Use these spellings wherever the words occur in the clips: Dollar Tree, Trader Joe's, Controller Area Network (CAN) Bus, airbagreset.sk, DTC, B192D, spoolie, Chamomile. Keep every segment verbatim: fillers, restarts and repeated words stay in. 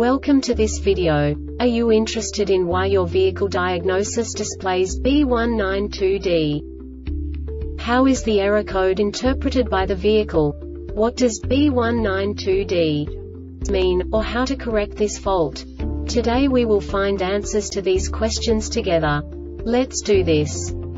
Welcome to this video. Are you interested in why your vehicle diagnosis displays B one nine two D? How is the error code interpreted by the vehicle? What does B one nine two D mean, or how to correct this fault? Today we will find answers to these questions together. Let's do this.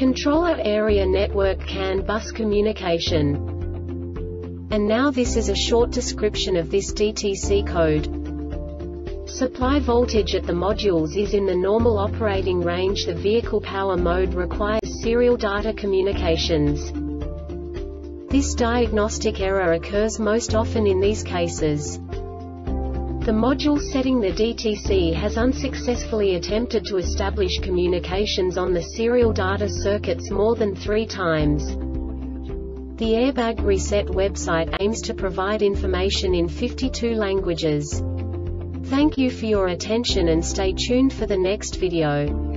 Controller Area Network C A N bus communication. And now this is a short description of this D T C code. Supply voltage at the modules is in the normal operating range. The vehicle power mode requires serial data communications. This diagnostic error occurs most often in these cases. The module setting the D T C has unsuccessfully attempted to establish communications on the serial data circuits more than three times. The Airbag Reset website aims to provide information in fifty-two languages. Thank you for your attention and stay tuned for the next video.